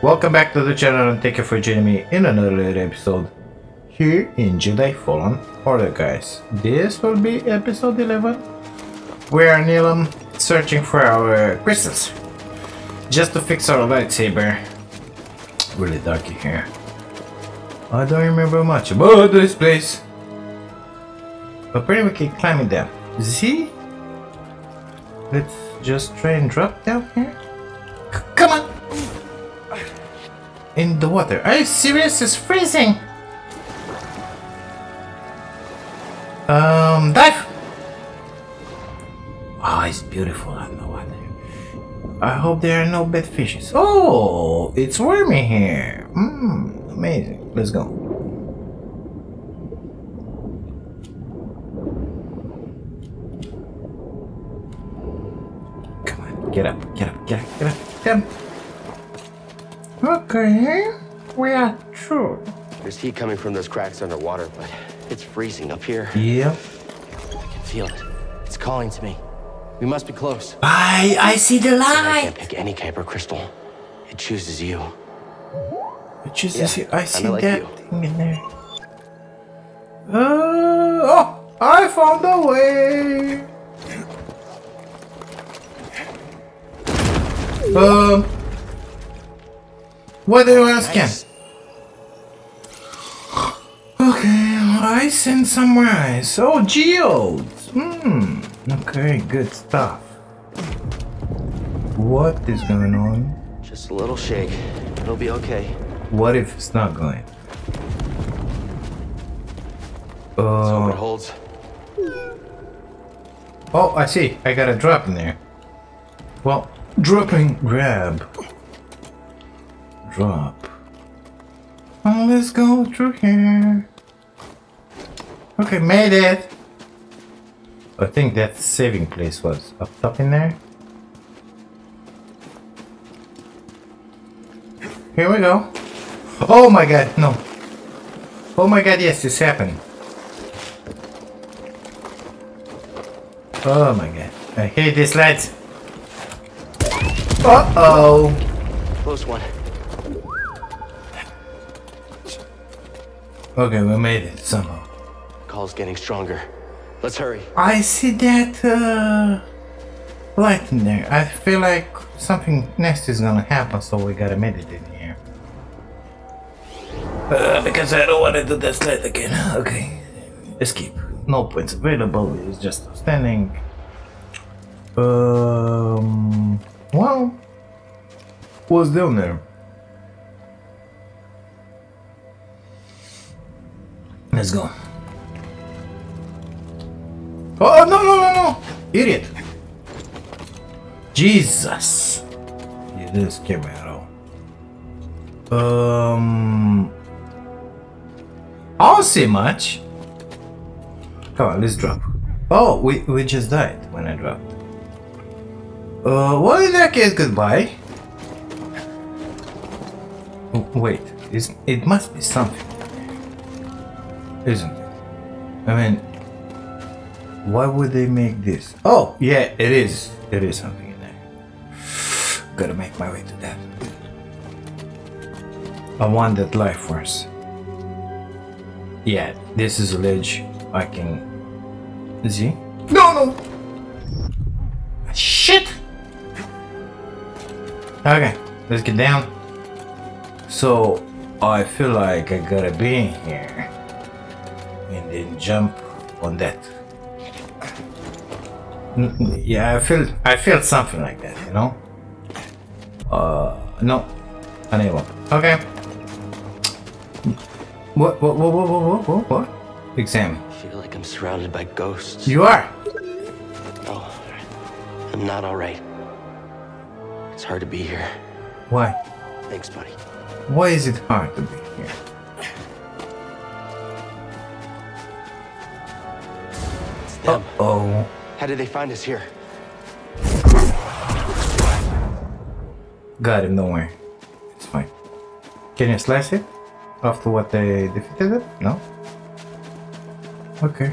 Welcome back to the channel and thank you for joining me in another episode here in Jedi Fallen Order, guys. This will be episode 11. We are in Ilum searching for our crystals just to fix our lightsaber. Really dark in here. I don't remember much about this place. But apparently we can climb them. See? Let's just try and drop down here. Come on! In the water. Are you serious? It's freezing! Dive! Oh, it's beautiful on the water. I hope there are no bad fishes. Oh, it's warm in here. Amazing. Let's go. Come on, get up, get up, get up, get up, get up. Okay, we are through. There's heat coming from those cracks underwater, but it's freezing up here. Yep. I can feel it. It's calling to me. We must be close. I see the light. I can't pick any kyber crystal. It chooses you. It chooses you. I see that thing in there. Oh, I found a way. What do you want to scan? Okay, I sent somewhere else. Oh, geodes. Okay, good stuff. What is going on? Just a little shake. It'll be okay. What if it's not going? So it holds. Oh, I see. I got a drop in there. Well, dropping grab. Drop. Oh, let's go through here. Okay, made it. I think that saving place was up top in there. Here we go. Oh my god, no. Oh my god, yes, this happened. Oh my god. I hate these lights. Uh-oh. Close one. Okay, we made it somehow. Call's getting stronger. Let's hurry. I see that light in there. I feel like something nasty is gonna happen, so we gotta meditate in here. Because I don't want to do that slide again. Okay. Escape. No points available. It's just standing. Well, what's down there? Let's go. Oh, no, no, no, no! Idiot! Jesus! You didn't scare me at all. I don't see much. Come on, let's drop. Oh, we just died when I dropped. Well, in that case, goodbye. Oh, wait, it must be something. Isn't it? I mean, why would they make this? Oh, yeah, it is. There is something in there. Gotta make my way to that. I want that life force. Yeah, this is a ledge. I can see. No, no. Shit. Okay, let's get down. So I feel like I gotta be in here. And then jump on that. Yeah, I feel something like that, you know. No, unable. Okay. What? Examine. I feel like I'm surrounded by ghosts. You are. No, I'm not all right. It's hard to be here. Why? Thanks, buddy. Why is it hard to be here? Uh-oh. How did they find us here? Got him, don't worry. It's fine. Can you slice it? After what they defeated it? No? Okay.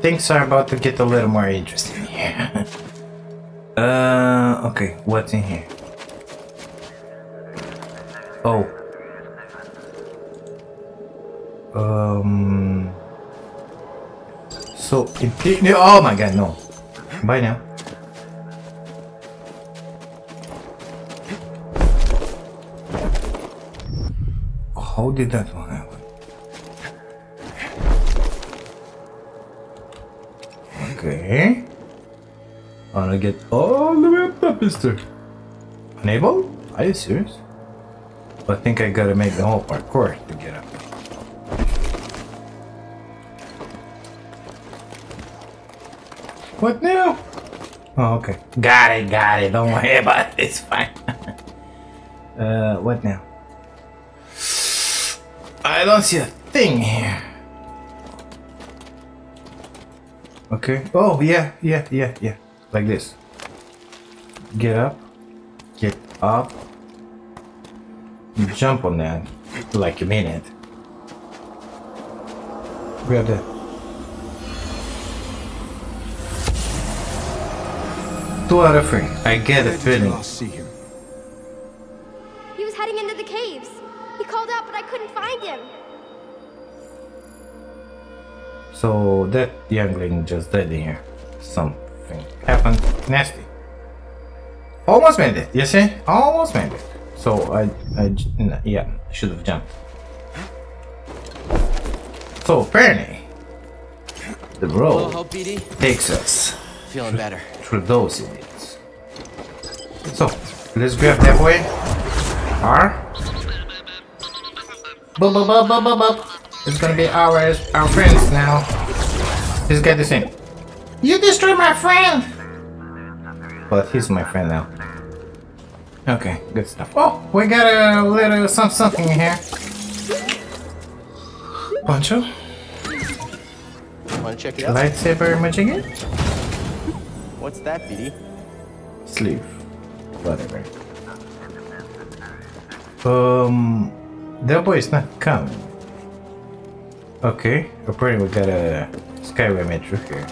Things are about to get a little more interesting here. Okay, what's in here? Oh. So oh my god, no. Bye now. How did that one happen? Okay. I wanna get all the way up that pistol. Unable? Are you serious? I think I gotta make the whole parkour to get up. What now? Oh, okay. Got it. Don't worry about it. It's fine. What now? I don't see a thing here. Okay. Oh, yeah. Like this. Get up. Jump on that. Like a minute. Grab that. Two out of three. I get a feeling. He was heading into the caves. He called out, but I couldn't find him. So that youngling just died in here. Something happened. Nasty. Almost made it. You see? Almost made it. So I should have jumped. So apparently, the road takes us feeling better through those idiots. So let's grab that way. R. It's gonna be our friends now. This guy the same. You destroyed my friend. But he's my friend now. Okay, good stuff. Oh, we got a little something in here. Poncho? Wanna check it out? Lightsaber magic it? What's that, BD? Sleeve. Whatever. That boy is not coming. Okay, apparently we got a Skyway metro here.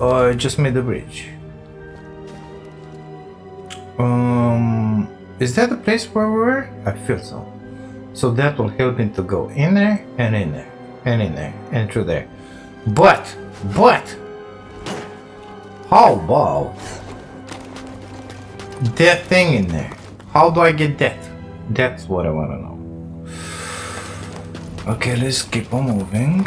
I just made the bridge. Is that the place where we were? I feel so. So that will help me to go in there, and in there, and in there, and through there. But, how about that thing in there? How do I get that? That's what I wanna know. Okay, let's keep on moving.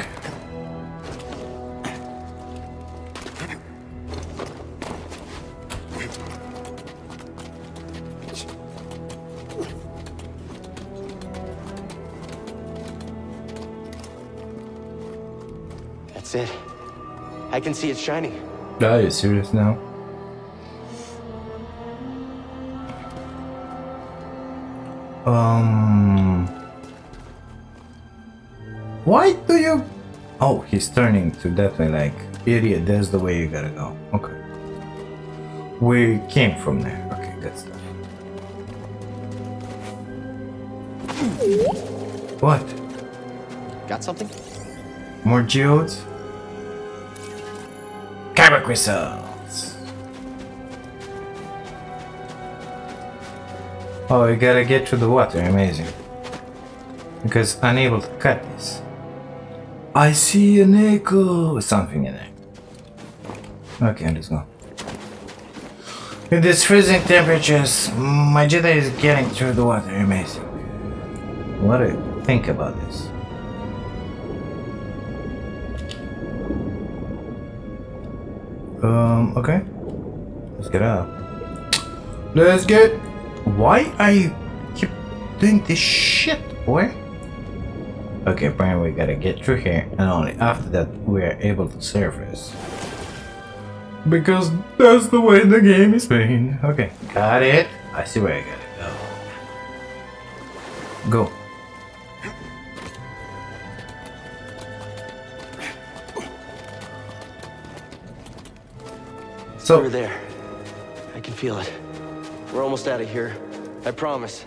It. I can see it shining. Are you serious now? Why do you? Oh, he's turning to that way, like idiot. That's the way you gotta go. Okay. We came from there. Okay, good stuff. What? Got something? More geodes. Kyber crystals. Oh, you gotta get to the water, amazing. Because unable to cut this. I see an echo or something in there. Okay, let's go. With these freezing temperatures, my Jedi is getting through the water, amazing. What do you think about this? Okay. Let's get out. Let's get... Why I keep doing this shit, boy? Okay, apparently we gotta get through here, and only after that we are able to surface. Because that's the way the game is played. Okay, got it. I see where I gotta go. Go. Over there. I can feel it. We're almost out of here. I promise.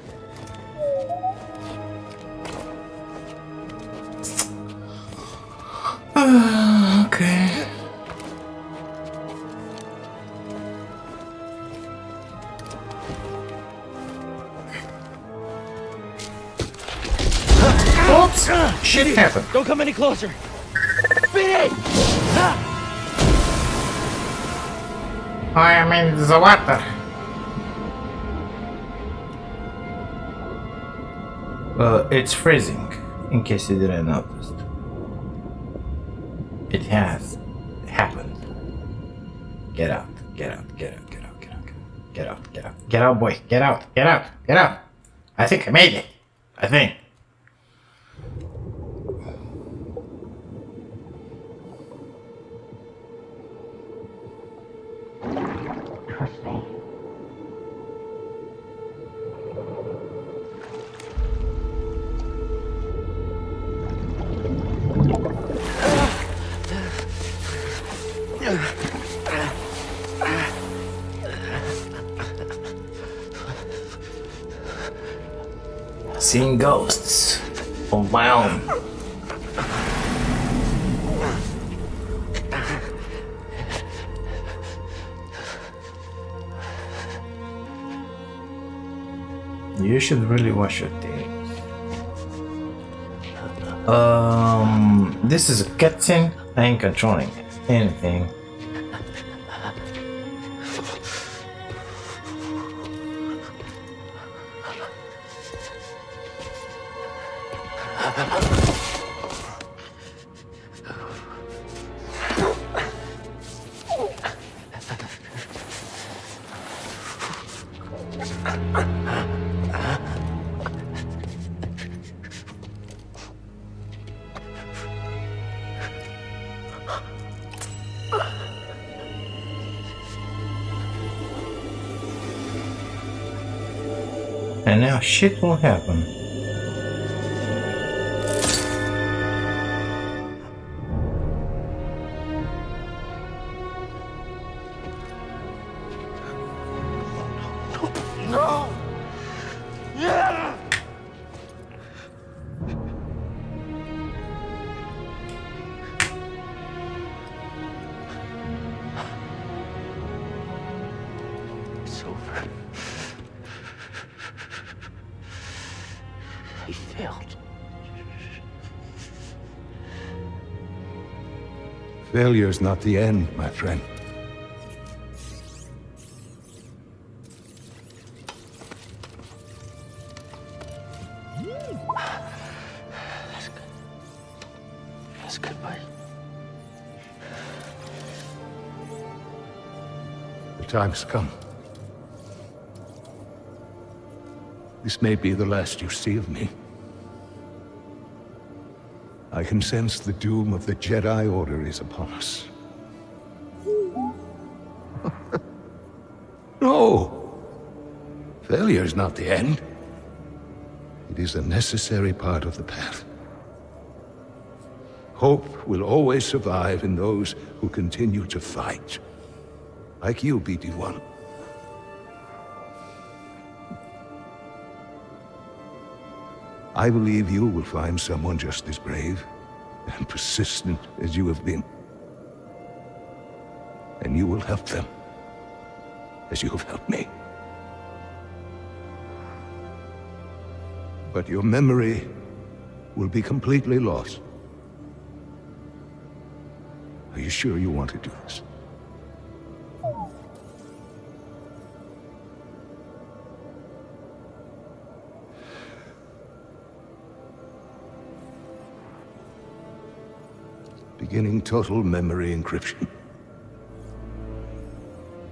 Okay. shit happened? Don't come any closer. BD! I am in the water. It's freezing, in case you didn't notice. It has happened. Get out, get out, get out, get out, get out, get out, get out, get out, boy, get out, get out, get out. I think I made it. I think. Trust me. Seeing ghosts of my own. You should really wash your things. This is a cutscene. I ain't controlling anything. And now shit will happen. No! Yeah! It's over. I failed. Failure's not the end, my friend. That's good. That's goodbye. The time's come. This may be the last you see of me. I can sense the doom of the Jedi Order is upon us. No! Failure is not the end. It is a necessary part of the path. Hope will always survive in those who continue to fight. Like you, BD-1. I believe you will find someone just as brave and persistent as you have been. And you will help them, as you have helped me. But your memory will be completely lost. Are you sure you want to do this? Beginning total memory encryption.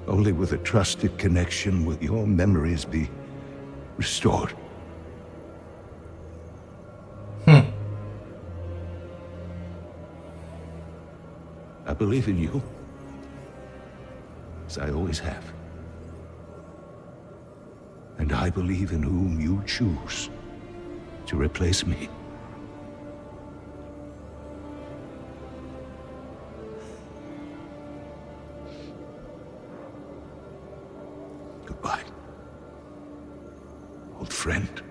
Only with a trusted connection will your memories be restored. I believe in you, as I always have. And I believe in whom you choose to replace me. Friend.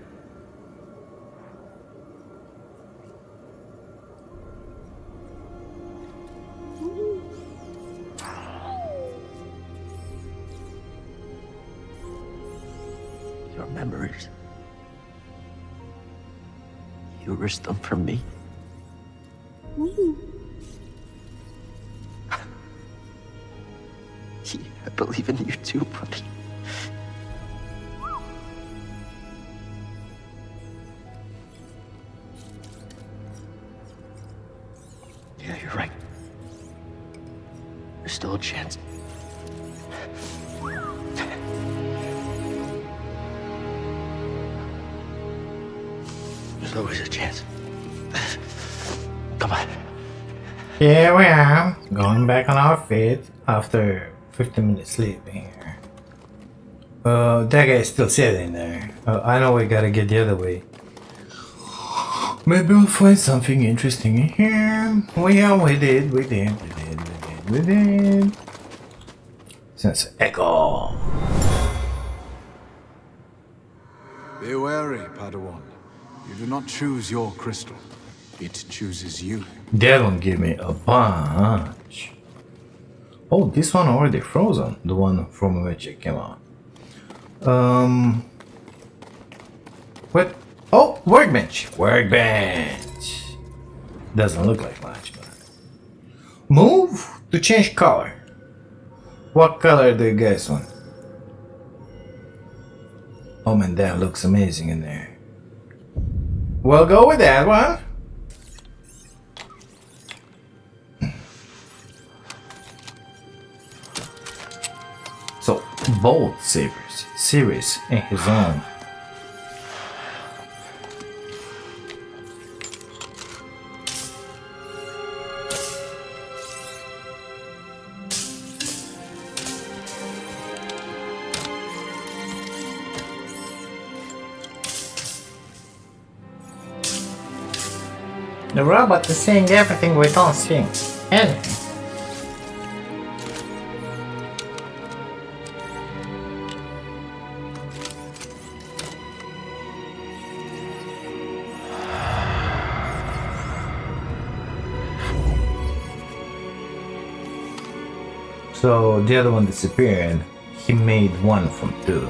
Your memories. You risked them for me. Woo. Yeah, I believe in you too, buddy. Yeah, you're right. There's still a chance. There's always a chance. Come on. Here we are, going back on our feet after 15 minutes sleep here. That guy's still sitting there. I know we gotta get the other way. Maybe we'll find something interesting in here. Oh yeah, we did. Sense echo. Be wary, Padawan. You do not choose your crystal. It chooses you. That don't give me a bunch. Oh, this one already frozen. The one from which it came out. What? Oh, workbench. Workbench. Doesn't look like much, but move to change color. What color do you guys want? Oh man, that looks amazing in there. We'll go with that one. So, bold sabers, serious in his own. The robot is seeing everything we don't see. Anything. So the other one disappeared. He made one from two.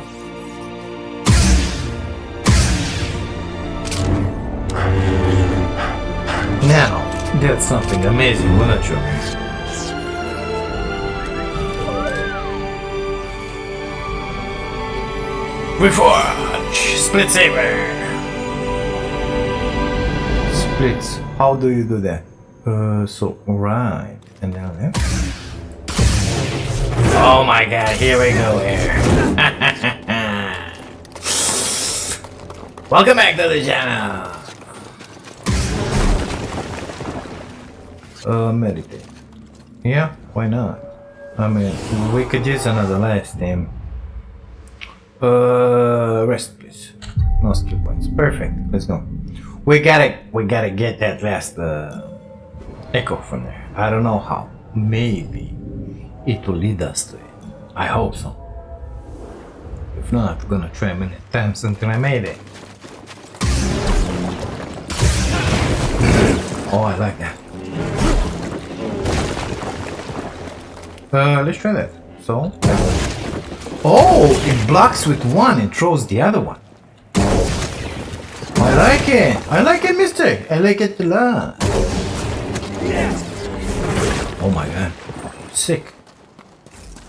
Now, that's something amazing, wouldn't you? Reforge! Split saber! Splits. How do you do that? So right and down there. Oh my god, here we go here. Welcome back to the channel! Meditate. Yeah, why not? I mean, we could use another last name. Rest please. No skill points. Perfect. Let's go. We gotta get that last echo from there. I don't know how. Maybe it will lead us to it. I hope so. If not, I'm gonna try many times until I made it. Oh, I like that. Let's try that. So, oh, it blocks with one and throws the other one. I like it. I like it, mister. I like it a lot. Oh my god, sick.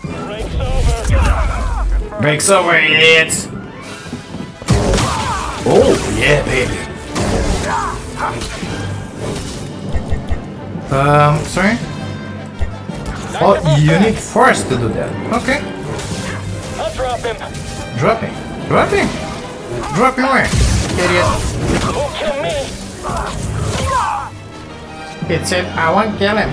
Breaks over. Breaks over, idiots. Oh yeah, baby. Sorry. Oh, you need force to do that. Okay. I'll drop him. Dropping. Dropping. Dropping where? Idiot. Don't kill me. It said I won't kill him.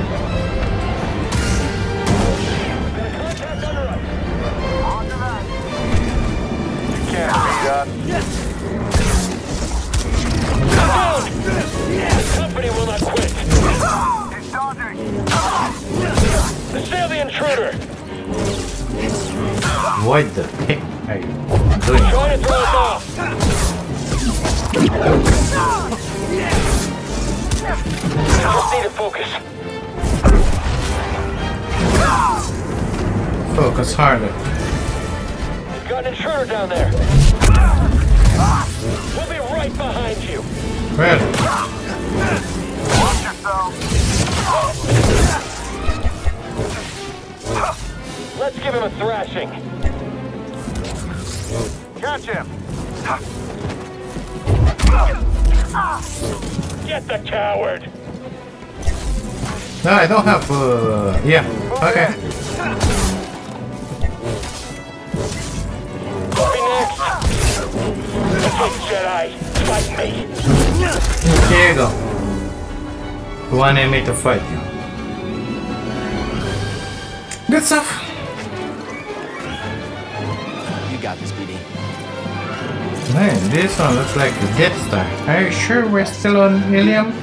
You can't be done. The company will not quit. It's dodging. I see the intruder! What the heck are you doing? I'm trying to throw us off! I just need to focus. Focus harder. We've got an intruder down there. We'll be right behind you. Really? Watch yourself. Let's give him a thrashing. Catch him. Get the coward. No, I don't have. Yeah. Okay. Jedi, fight me. Here you go. One enemy to fight you. Good stuff. You got this, BD. Man, this one looks like a Death Star. Are you sure we're still on Ilum?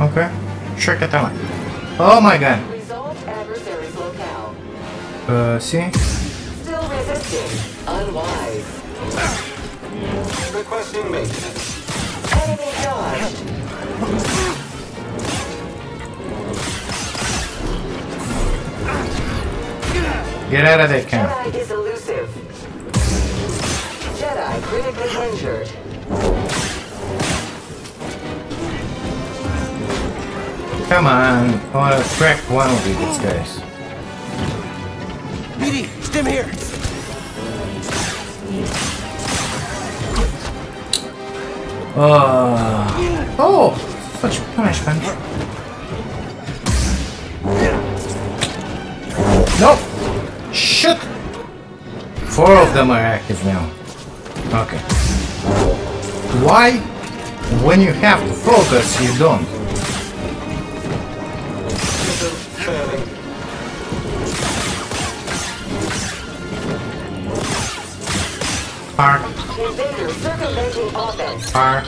Okay, check it out. Oh my god. See? Still resisting. Unwise. Requesting maintenance. Enemy dodged. Get out of that camp. Jedi is elusive. Jedi critically injured. Come on, I want to crack one of these guys. BD, stim here! Oh, such punishment. Nope! Shit! Four of them are active now. Okay. Why? When you have to focus, you don't. Far. Invader circumventing offense. Far.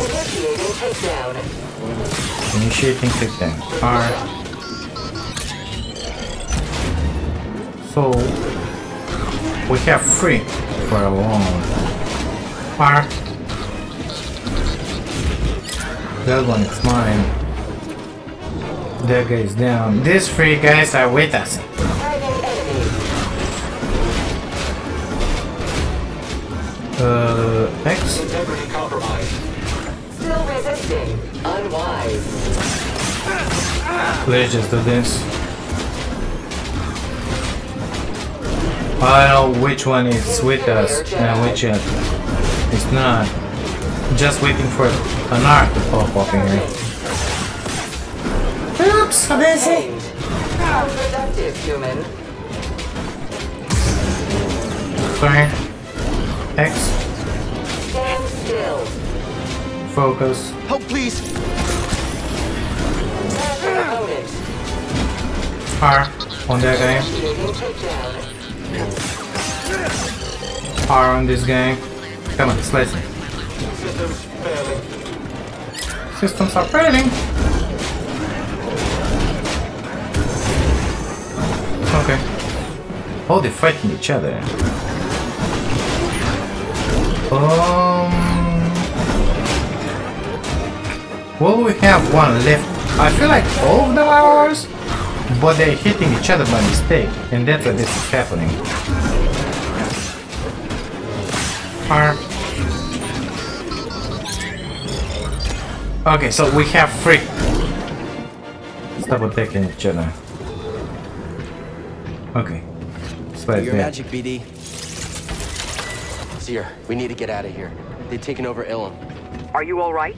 Initiating takedown. Initiating takedown. Far. So we have free for a long far. That one is mine. That guy's down. These three guys are with us. X? Integrity compromised. Still resisting. Unwise. Let's just do this. I don't know which one is with us and which is not. I'm just waiting for an arc to pop up in here. Oops, I'm busy. Productive human. Sorry. X. Stand still. Focus. Help, please. R on that game. R on this game. Come on, slice it. Systems failing. Systems are failing. Okay. Oh, they're fighting each other. Well, we have one left. I feel like all of them are ours, but they're hitting each other by mistake, and that's why this is happening. Okay, so we have three. Stop attacking each other. Okay. Slide your magic, BD. Seer, we need to get out of here. They've taken over Ilum. Are you all right?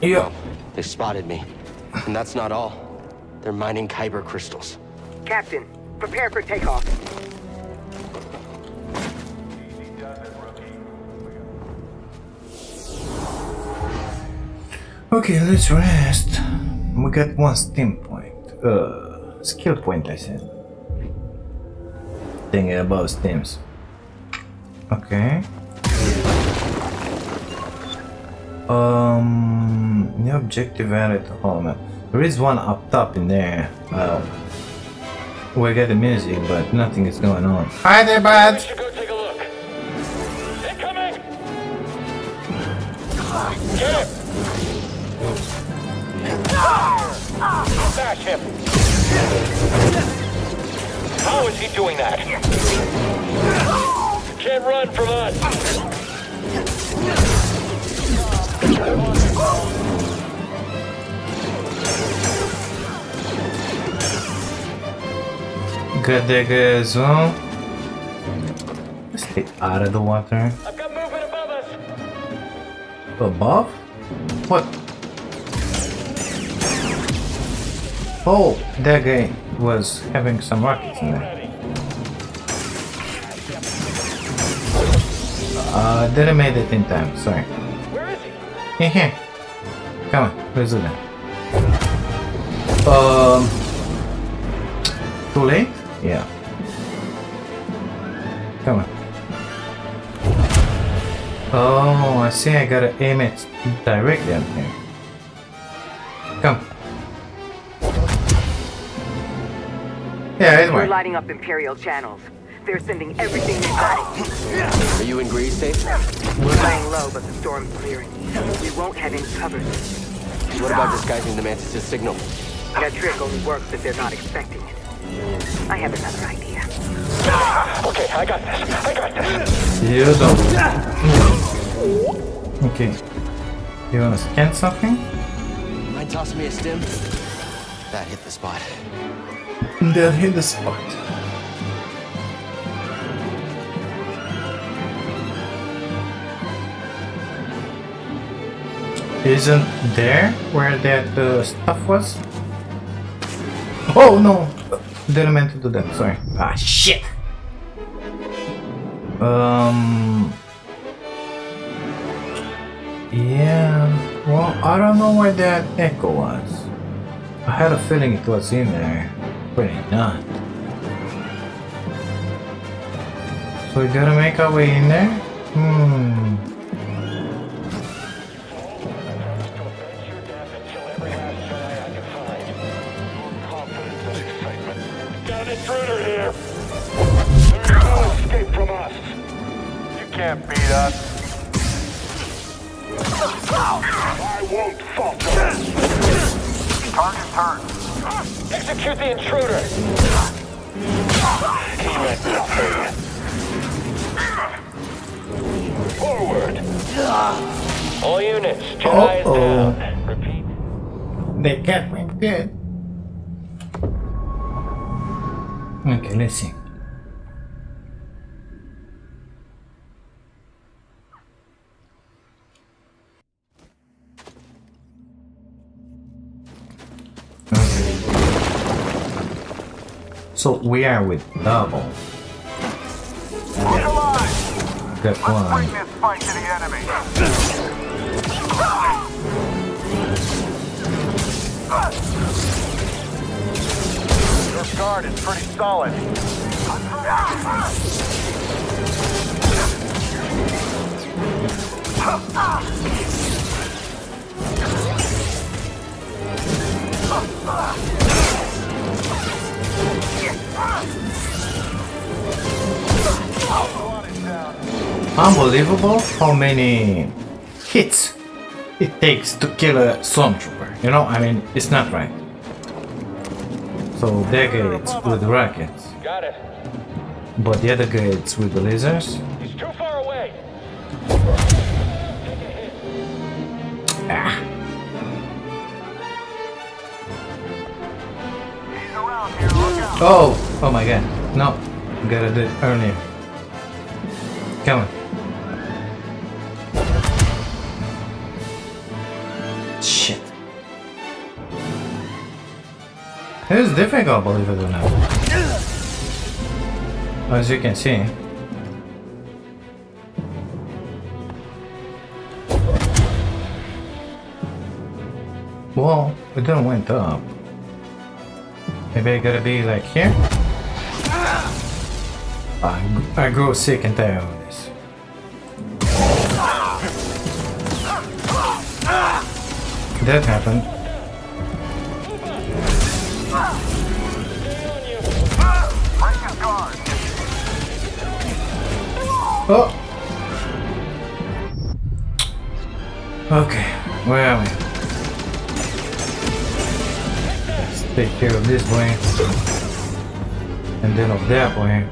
Yeah. No, they spotted me. And that's not all. They're mining kyber crystals. Captain, prepare for takeoff. Okay, let's rest. We got one steam point. Skill point, I said. Thinking about steams. Okay. New objective added. Oh man, there is one up top in there. We got the music, but nothing is going on. Hi there, bud. We should go take a look. They're coming. Get him. Smash him. How is he doing that? Can't run from us. Good there, good as well. Let's stay out of the water. I've got movement above us. Above? What? Oh, that guy was having some rockets in there. Didn't make it in time, sorry. Where is he? Here, here. Come on, let's do that. Too late? Yeah. Come on. Oh, I see, I gotta aim it directly at him. Come. Yeah, it's working. We're lighting up Imperial channels. They're sending everything they've got. Are you in Greece, safe? We're lying low, but the storm's clearing. We won't have any cover. What about disguising the Mantis' signal? That trick only works if they're not expecting it. I have another idea. Okay, I got this. I got this. You don't. Okay. You want to scan something? Mind tossing me a stim? That hit the spot. That hit the spot. Isn't there where that stuff was? Oh no! Didn't meant to do that, sorry. Ah, shit! Yeah, well, I don't know where that echo was. I had a feeling it was in there, but it's not. So we gotta make our way in there? Hmm. Can't beat us. I won't falter. Target turned. Execute the intruder. He meant nothing. Forward. All units, Jedi is down. Repeat. They can't be dead. Okay, let's see. So we are with double. Good one. Bring this fight to the enemy. Your guard is pretty solid. Unbelievable how many hits it takes to kill a stormtrooper, you know, I mean, it's not right. So that guy it's with rockets. Got it. But the other guy it's with the lasers. He's too far away. Ah. Oh! Oh my god. No. Gotta do it earlier. Come on. Shit. It's difficult, believe it or not. As you can see. Well, it didn't went up. Maybe I gotta be like here? I grow sick and tired of this. That happened. Oh! Okay, where are we? Take care of this boy. And then up there for him.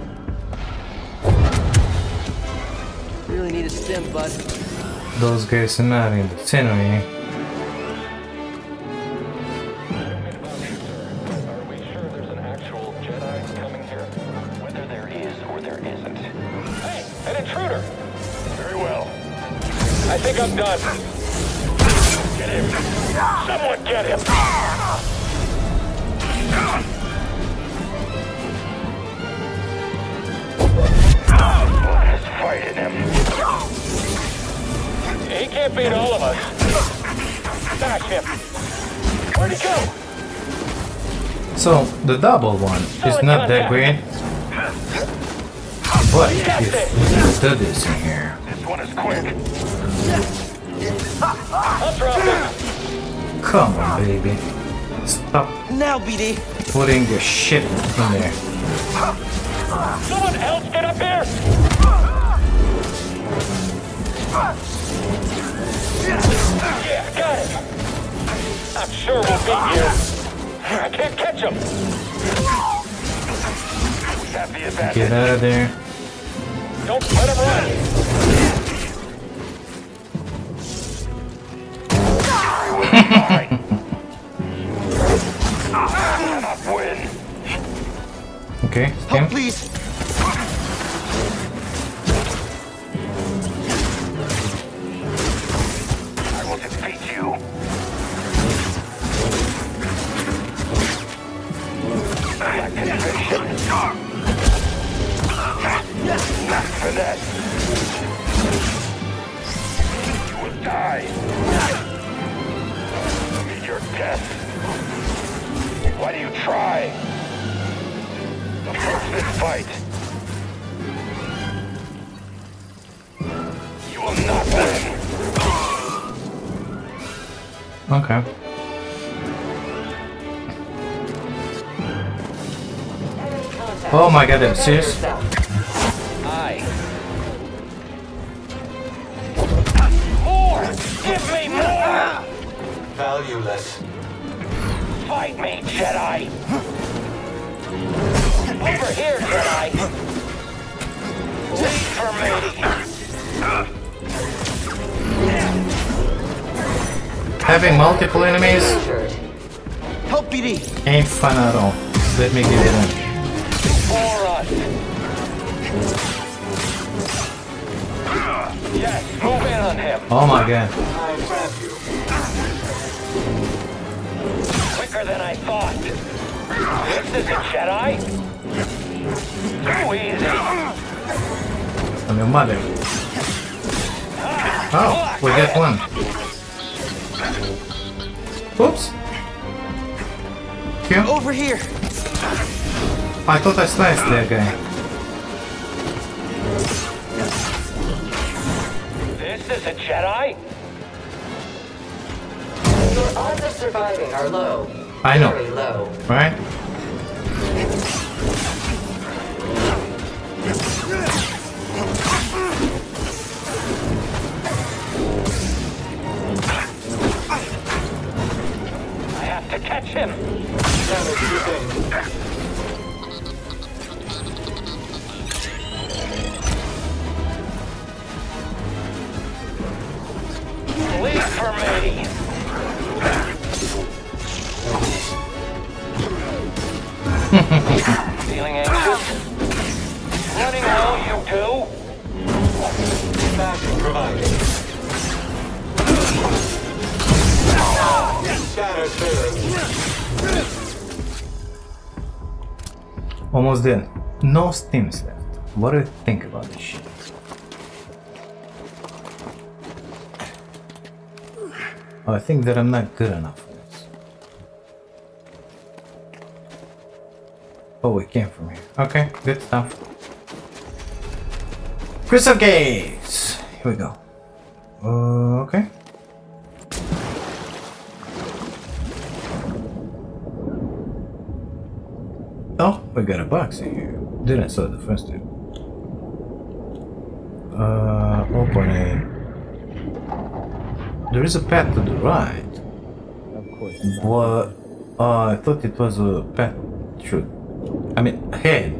Really need a stim, bud. Those guys are not in the center here. Are we sure there's an actual Jedi coming here? Whether there is or there isn't. Hey, an intruder! Very well. I think I'm done. Get him! Someone get him! What is fighting him? He can't beat all of us. Smash him! Where'd he go? So the double one is not that great, but if we do this in here. This one is quick. Come on, baby. Stop now, BD. Putting your shit in there. Someone else get up here! Yeah, got it. I'm sure we'll beat you. I can't catch him. We have the advantage. Get out of there. Don't let him run. Alright. Win. Okay, help, please. I will defeat you. Not for that. You will die. Your death. Why do you try? Approach this fight. You will not win. Okay. Oh my god, that's serious. Aye. More! Give me more! Valueless. Fight me, Jedi! Over here, Jedi! Wait for me! Having multiple enemies help BD. Ain't fun at all. Let me get it in. For us! Yes, move in on him! Oh my god. I trap you. Quicker than I thought. This is a Jedi. Too easy. I'm your mother. Oh, we get one. Oops. Here. Over here. I thought I sliced that guy. This is a Jedi. Your odds of surviving are low. I know. Very low. Right? I have to catch him. That is too big. Leave for me. Feeling anxious? Running low, you two? Fashion provided. Shattered through. Almost there. No steams left. What do you think about this shit? Oh, I think that I'm not good enough. Oh, it came from here. Okay, good stuff. Crystal gates! Here we go. Okay. Oh, we got a box in here. Didn't saw the first two. Open it. There is a path to the right. Of course. What? I thought it was a path through. I mean, ahead,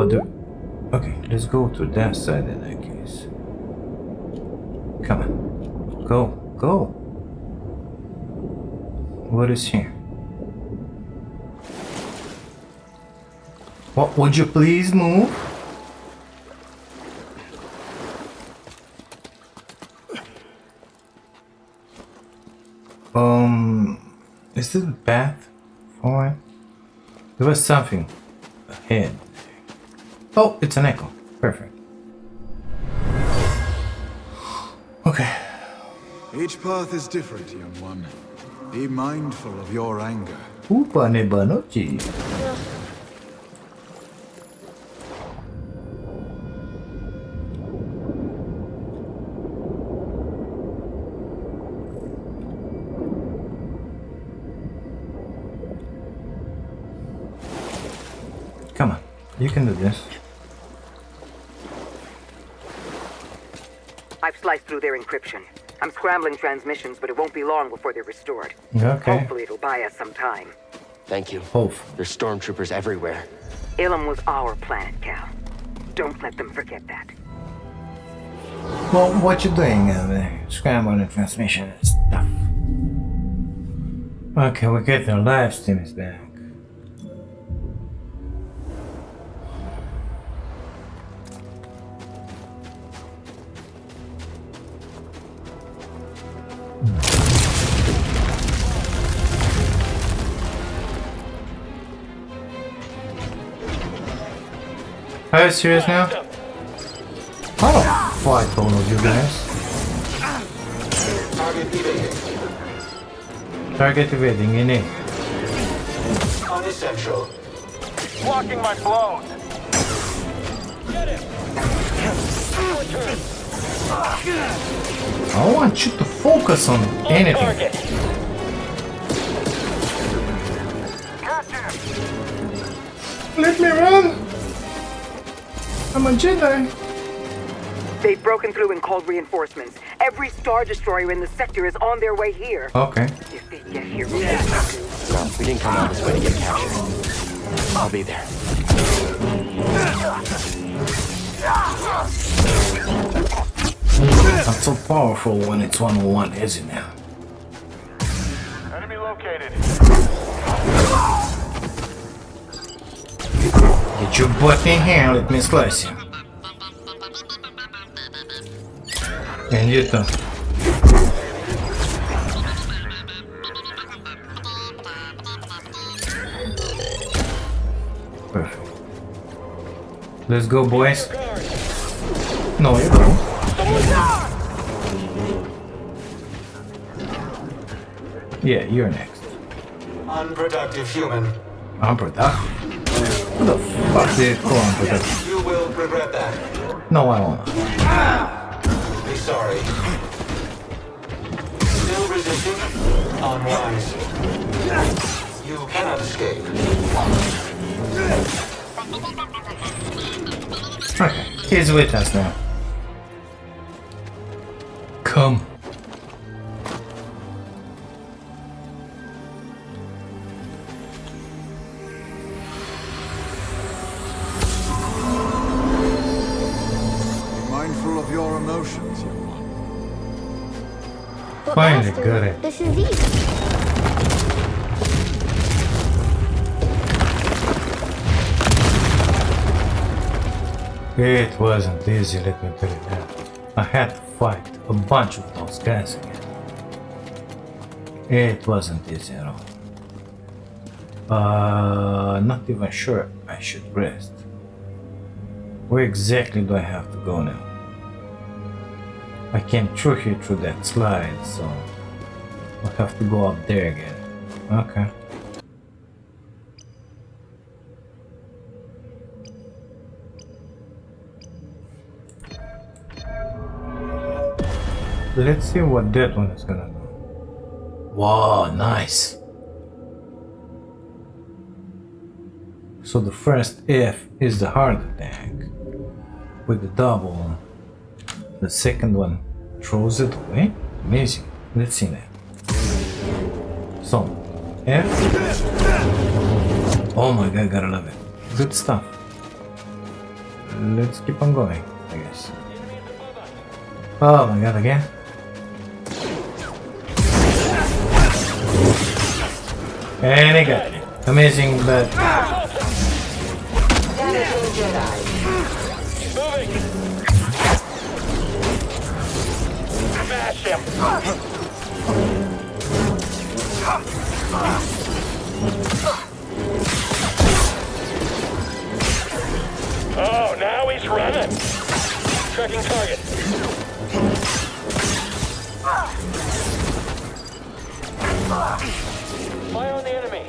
What do... Okay, let's go to that side in that case. Come on. Go. Go. What is here? What would you please move? Is this a bath? Alright. There was something ahead. Oh, it's an echo. Perfect. Okay. Each path is different, young one. Be mindful of your anger. Come on, you can do this. I've sliced through their encryption. I'm scrambling transmissions, but it won't be long before they're restored. Okay. Hopefully it'll buy us some time. Thank you. There's stormtroopers everywhere. Ilum was our planet, Cal. Don't let them forget that. Well, what you doing over there? Scrambling transmission and stuff. Okay, we get the live streams back. Are you serious now? I don't fight all of you guys. Target evading, you need. Unessential. Blocking my blows. Get him. I want you to focus on anything. Let me run. I'm a Jedi. They've broken through and called reinforcements. Every Star Destroyer in the sector is on their way here. Okay. If they get here, no, we didn't come out this way to get captured. I'll be there. That's so powerful when it's 1-on-1, isn't it? Enemy located. Get your butt in here, let me slice you. And you too. Perfect. Let's go, boys. No, you don't. Yeah, you're next. Unproductive human. Unproductive? What the fuck did it go on for that? You will regret that. No, I won't. Be sorry. Still resisting? Unwise. You cannot escape. Okay, he's with us now. Come. Find it, got it. This is easy. It wasn't easy, let me tell you that. I had to fight a bunch of those guys again. It wasn't easy at all. Not even sure I should rest. Where exactly do I have to go now? I came through here through that slide, so I'll have to go up there again. Okay. Let's see what that one is gonna do. Wow, nice! So the first F is the heart attack with the double. The second one throws it away. Amazing. Let's see that. So, F. Oh my god, gotta love it. Good stuff. let's keep on going, I guess. Oh my god, again? And I got it. Amazing, but... Smash him! Oh, now he's running! Tracking target. Fire on the enemy.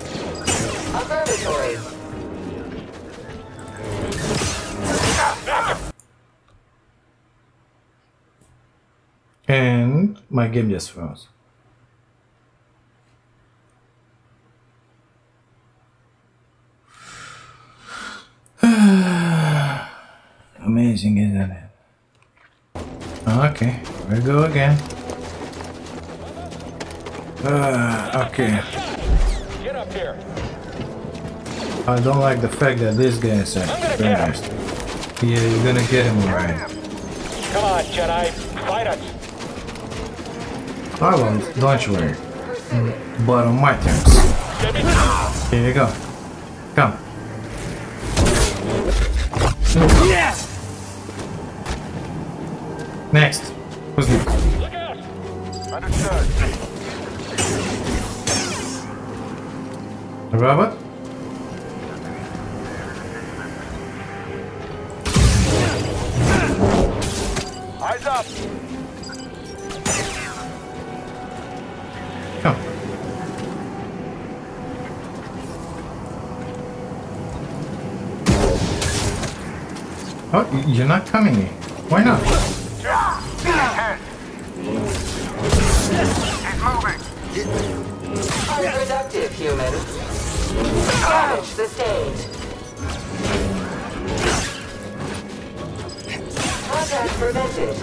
And my game just froze. Amazing, isn't it? Okay, we go again. Okay. Get up here. I don't like the fact that this guy is fast. Yeah, you're gonna get him right. Come on, Jedi, fight us. I won't, don't you worry. But on my terms. Here you go. Come. Yes. Next. Who's next? Look out! Understood. Robot? Eyes up! Come. Oh, you're not coming here. Why not? Unproductive human. Damage sustained. Contact prevented.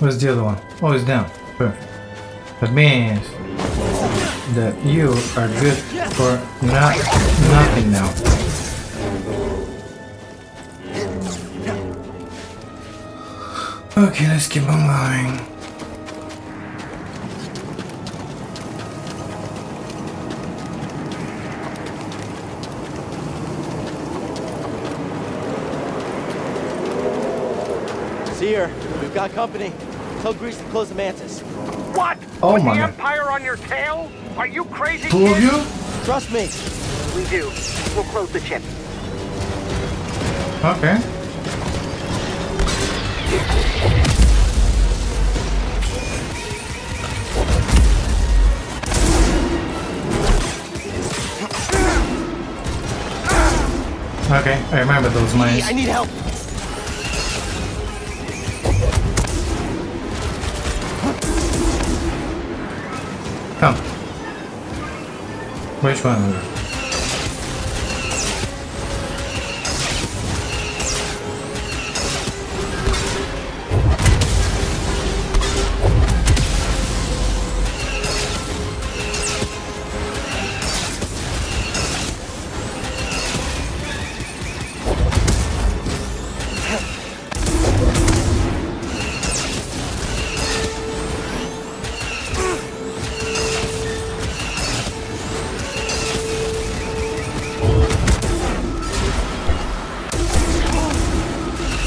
Where's the other one? Oh, it's down. Perfect. That means that you are good for nothing now. Okay, let's keep on going. Seer, we've got company. Tell Grease to close the Mantis. What? Oh my! The Empire on your tail? Are you crazy? Two of you? Trust me. We do. We'll close the ship. Okay. Okay, I remember those mines. I need help. Come. Which one?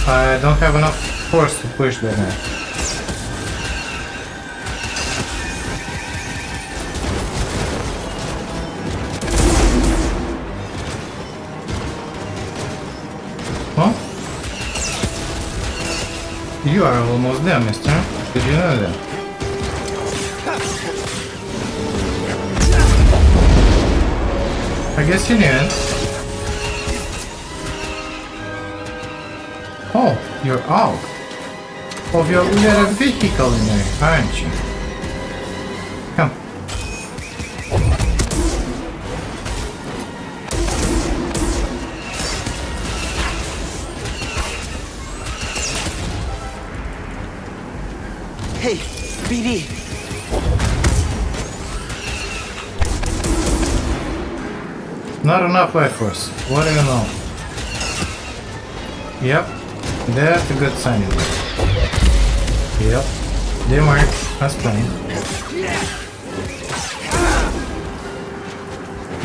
I don't have enough force to push that now. Huh? You are almost there, mister. Did you know that? I guess you knew it. Oh, you're out of your little vehicle in there, aren't you? Come. Hey, BD. Not enough life force. What do you know? Yep. That's a good sign. Yep. They work. That's fine.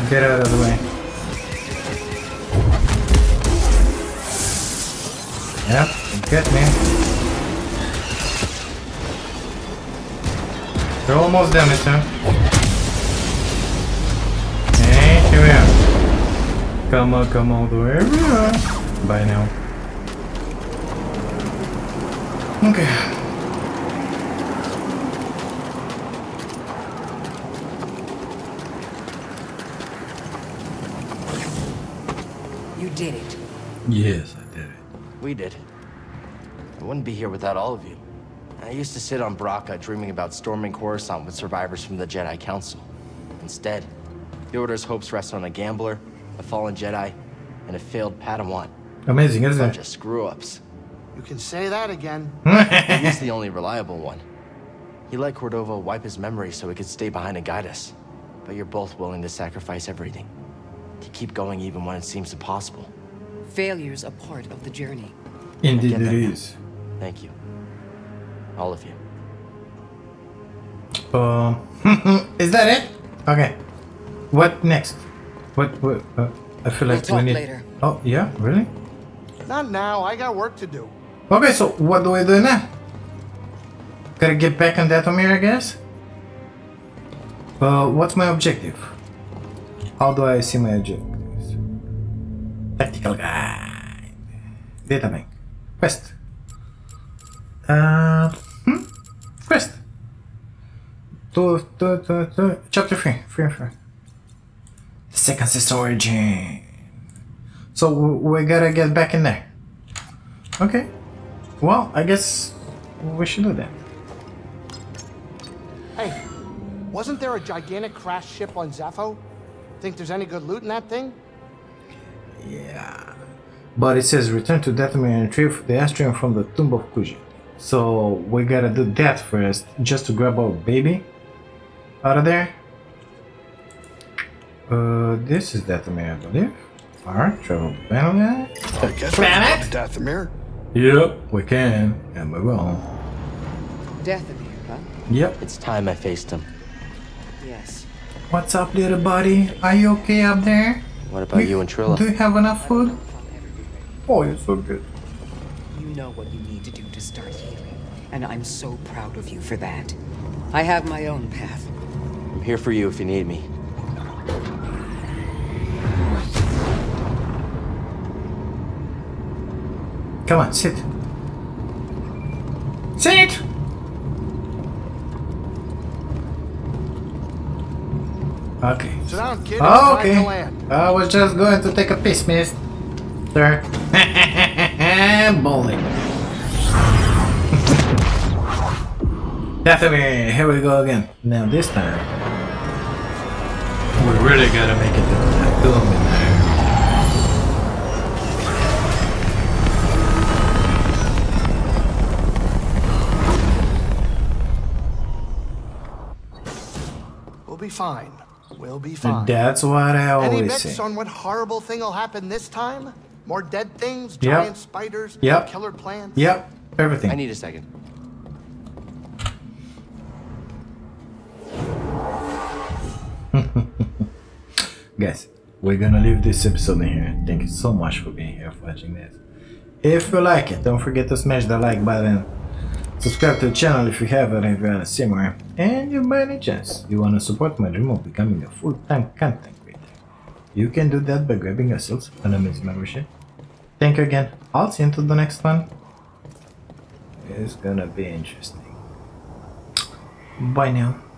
Get out of the way. Yep. Get me. They're almost damaged, huh? Hey, here we are. Come on, come all the way around. Bye now. Okay. You did it. Yes, I did it. We did. I wouldn't be here without all of you. I used to sit on Bracca dreaming about storming Coruscant with survivors from the Jedi Council. Instead, the Order's hopes rest on a gambler, a fallen Jedi, and a failed Padawan. Amazing, isn't it? A bunch of screw-ups. You can say that again. He's the only reliable one. He let Cordova wipe his memory so he could stay behind and guide us. But you're both willing to sacrifice everything. To keep going even when it seems impossible. Failure's a part of the journey. Indeed it is. Thank you. All of you. Is that it? Okay. What next? What I feel like we need... Later. Oh, yeah? Really? Not now. I got work to do. Okay, so what do we do now? Gotta get back on Dathomir, I guess? What's my objective? How do I see my objectives? Tactical guide. Data bank. Quest. Quest. Chapter 3. The second sister origin. So we gotta get back in there. Okay. Well, I guess we should do that. Hey, wasn't there a gigantic crash ship on Zapho? Think there's any good loot in that thing? Yeah. But it says return to Dathomir and retrieve the astrium from the tomb of Kuji. So we gotta do that first, just to grab our baby out of there. This is Dathomir, I believe. Alright, travel to planet. Planet? Dathomir? Yep, we can, and we will. Dathomir, huh? Yep. It's time I faced him. Yes. What's up, little buddy? Are you okay up there? What about you and Trilla? Do you have enough food? Oh, you're so good. You know what you need to do to start healing, and I'm so proud of you for that. I have my own path. I'm here for you if you need me. Come on, sit. Sit! Okay. So now, kid, okay. I was just going to take a piss, miss. There. Bowling. Definitely. Here we go again. Now this time, we really gotta make it to that film in there. Fine. We'll be fine. That's what I always say. Any bets on what horrible thing will happen this time? More dead things, giant spiders, killer plants? Yep, everything. I need a second. Guys, we're gonna leave this episode in here. Thank you so much for being here, for watching this. If you like it, don't forget to smash the like button. Subscribe to the channel if you haven't, if you want to see more, and if by any chance you want to support my dream of becoming a full-time content creator, you can do that by grabbing yourselves an amazing membership. Thank you again, I'll see you until the next one. It's gonna be interesting. Bye now.